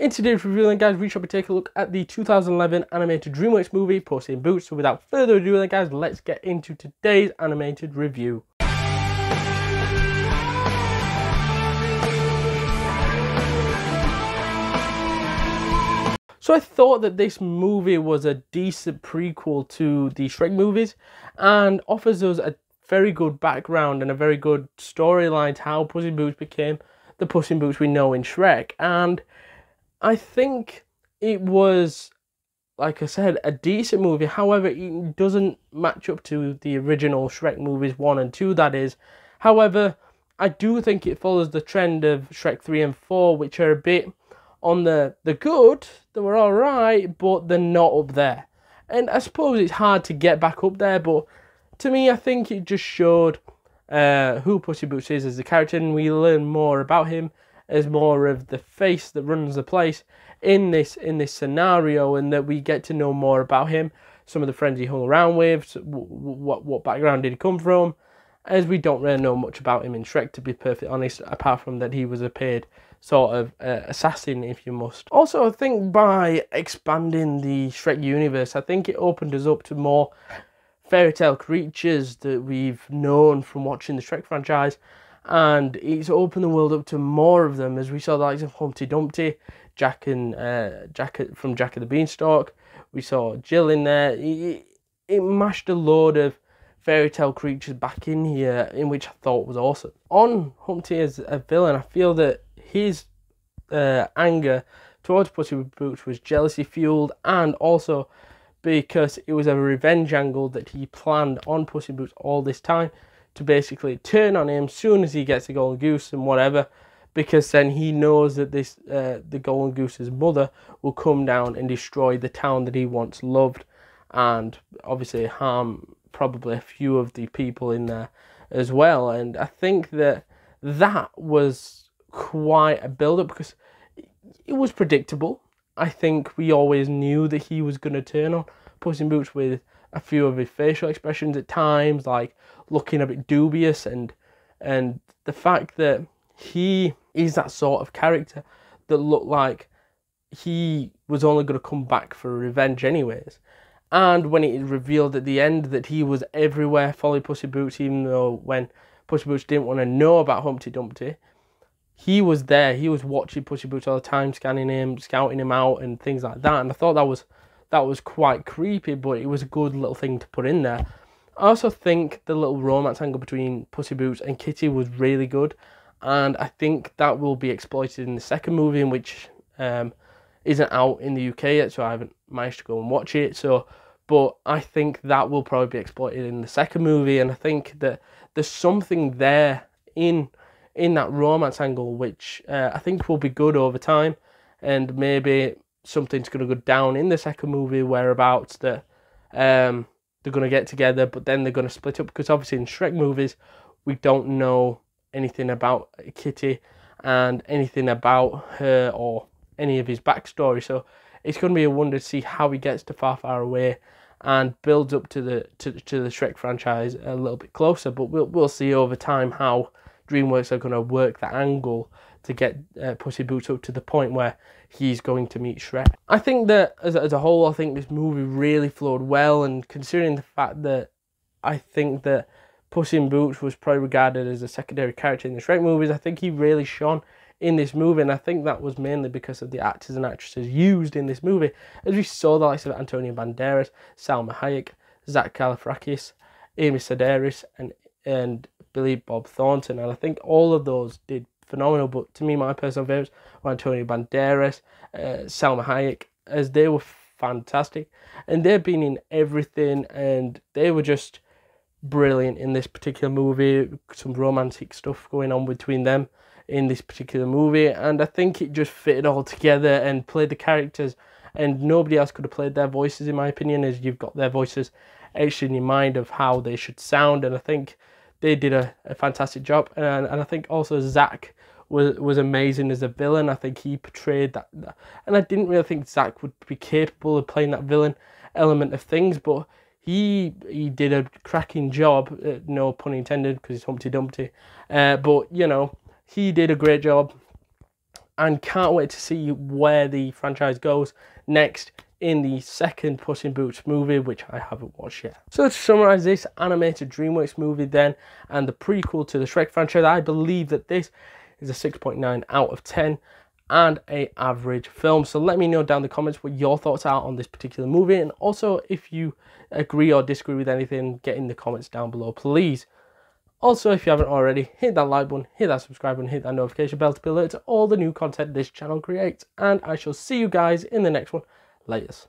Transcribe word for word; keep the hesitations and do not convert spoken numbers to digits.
In today's review then guys, we shall be taking a look at the two thousand eleven animated DreamWorks movie Puss in Boots. So without further ado then guys, let's get into today's animated review. So I thought that this movie was a decent prequel to the Shrek movies and offers us a very good background and a very good storyline to how Puss in Boots became the Puss in Boots we know in Shrek. And I think it was, like I said, a decent movie. However, it doesn't match up to the original Shrek movies one and two, that is. However, I do think it follows the trend of Shrek three and four, which are a bit on the, the good, they were alright, but they're not up there. And I suppose it's hard to get back up there, but to me, I think it just showed uh, who Puss in Boots is as a character, and we learn more about him as more of the face that runs the place in this in this scenario, and that we get to know more about him, some of the friends he hung around with, what what background did he come from, as we don't really know much about him in Shrek, to be perfectly honest, apart from that he was a paid sort of uh, assassin, if you must. Also, I think by expanding the Shrek universe, I think it opened us up to more fairy tale creatures that we've known from watching the Shrek franchise, and it's opened the world up to more of them, as we saw the likes of Humpty Dumpty, Jack and uh, Jack from Jack and the Beanstalk. We saw Jill in there. It, it mashed a load of fairy tale creatures back in here, in which I thought was awesome. On Humpty as a villain, I feel that his uh, anger towards Puss in Boots was jealousy fueled, and also because it was a revenge angle that he planned on Puss in Boots all this time, to basically turn on him as soon as he gets the Golden Goose and whatever, because then he knows that this uh, the Golden Goose's mother will come down and destroy the town that he once loved, and obviously harm probably a few of the people in there as well. And I think that that was quite a build-up, because it was predictable. I think we always knew that he was going to turn on Puss in Boots with a few of his facial expressions at times, like looking a bit dubious, and and the fact that he is that sort of character that looked like he was only going to come back for revenge anyways. And when it is revealed at the end that he was everywhere following Puss in Boots, even though when Puss in Boots didn't want to know about Humpty Dumpty, he was there, he was watching Puss in Boots all the time, scanning him, scouting him out and things like that. And I thought that was that was quite creepy, but it was a good little thing to put in there. I also think the little romance angle between Puss in Boots and Kitty was really good, and I think that will be exploited in the second movie, in which um, isn't out in the U K yet, so I haven't managed to go and watch it. So, but I think that will probably be exploited in the second movie, and I think that there's something there in in that romance angle which uh, I think will be good over time, and maybe something's going to go down in the second movie whereabouts that um, they're going to get together, but then they're going to split up, because obviously in Shrek movies we don't know anything about Kitty and anything about her or any of his backstory. So it's going to be a wonder to see how he gets to Far Far Away and builds up to the to, to the Shrek franchise a little bit closer, but we'll, we'll see over time how DreamWorks are going to work that angle to get uh, Puss in Boots up to the point where he's going to meet Shrek. I think that as, as a whole, I think this movie really flowed well, and considering the fact that I think that Puss in Boots was probably regarded as a secondary character in the Shrek movies, I think he really shone in this movie, and I think that was mainly because of the actors and actresses used in this movie, as we saw the likes of Antonio Banderas, Salma Hayek, Zach Galifianakis, Amy Sedaris, and, and Billy Bob Thornton, and I think all of those did phenomenal. But to me, my personal favourites were Antonio Banderas, uh, Salma Hayek, as they were fantastic, and they've been in everything, and they were just brilliant in this particular movie. Some romantic stuff going on between them in this particular movie, and I think it just fitted all together and played the characters, and nobody else could have played their voices, in my opinion, as you've got their voices actually in your mind of how they should sound, and I think they did a, a fantastic job. And, and I think also Zach was was amazing as a villain. I think he portrayed that, that. And I didn't really think Zach would be capable of playing that villain element of things, but he he did a cracking job, uh, no pun intended, because he's Humpty Dumpty. Uh, but, you know, he did a great job. and can't wait to see where the franchise goes next in the second Puss in Boots movie, which I haven't watched yet. So to summarise this animated DreamWorks movie then, and the prequel to the Shrek franchise, I believe that this is a six point nine out of ten and an average film. So let me know down in the comments what your thoughts are on this particular movie, and also if you agree or disagree with anything, get in the comments down below please. Also, if you haven't already, hit that like button, hit that subscribe button, hit that notification bell to be alerted to all the new content this channel creates, and I shall see you guys in the next one. Latest.